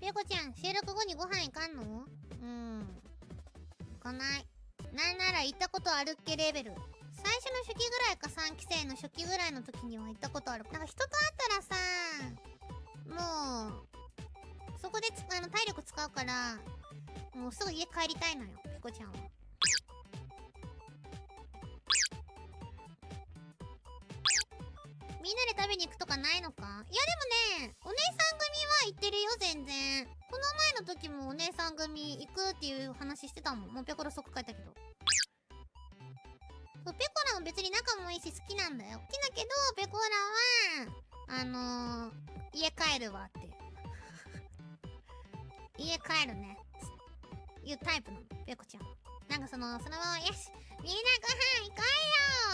ペコちゃん、収録後にご飯行かんの？行かない。なんなら行ったことあるっけレベル。最初の初期ぐらいか3期生の初期ぐらいの時には行ったことある。なんか人と会ったらさ、もう、そこで体力使うから、もうすぐ家帰りたいのよ、ペコちゃんは。みんなで食べに行くとかないのか？いやでもね、お姉さん組は行ってるよ、全然。この前の時もお姉さん組行くっていう話してたもん。もうペコロ即帰ったけど。ペコラも別に仲もいいし好きなんだよ。好きだけど、ペコラは、家帰るわって。家帰るね。いうタイプなの、ペコちゃん。なんかそのまま、よし、みんなご飯行こ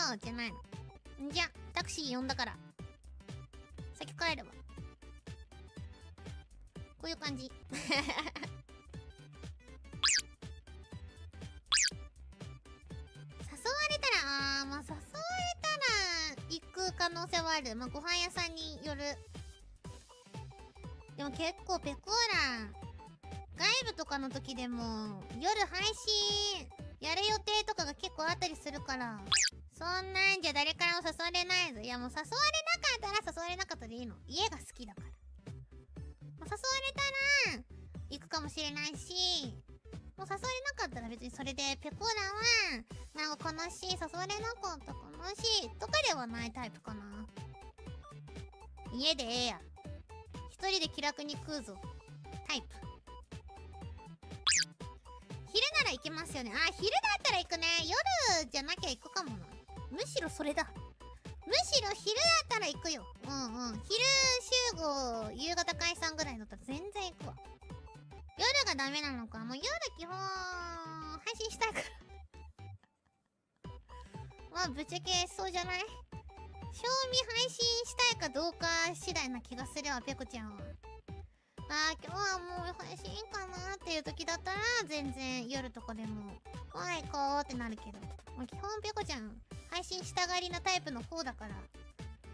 うよじゃないの。じゃ、タクシー呼んだから。先帰るわ。こういう感じ。誘われたら、まあ、誘われたら、行く可能性はある。まあ、ご飯屋さんによる。でも結構、ペコーラン、外部とかの時でも、夜配信、やる予定とかが結構あったりするから、そんなんじゃ誰からも誘われないぞ。いやもう誘われなかったら誘われなかったでいいの。家が好きだから。もう誘われたら行くかもしれないし、もう誘われなかったら別にそれでペコラはなんか悲しい、誘われなかった悲しいとかではないタイプかな。家でええや。一人で気楽に食うぞ。タイプ。昼なら行けますよね。あ、昼だったら行くね。夜じゃなきゃ行くかもな。むしろそれだ。むしろ昼だったら行くよ。昼集合、夕方解散ぐらいだったら全然行くわ。夜がダメなのか。もう夜基本、配信したいから。まあ、ぶっちゃけそうじゃない？賞味配信したいかどうか次第な気がするわ、ペコちゃんは。あー、今日はもう配信いいかなーっていう時だったら、全然夜とかでも、はい、行こうってなるけど。まあ、基本ペコちゃん、配信したがりなタイプの方だから、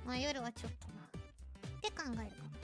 まあ夜はちょっとな、って考えるかも。